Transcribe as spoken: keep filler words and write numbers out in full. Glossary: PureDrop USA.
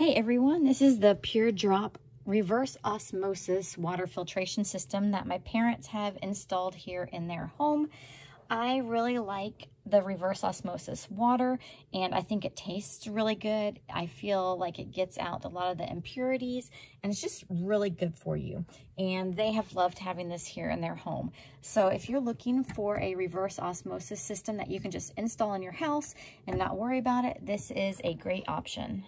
Hey everyone, this is the PureDrop reverse osmosis water filtration system that my parents have installed here in their home. I really like the reverse osmosis water and I think it tastes really good. I feel like it gets out a lot of the impurities and it's just really good for you. And they have loved having this here in their home. So if you're looking for a reverse osmosis system that you can just install in your house and not worry about it, this is a great option.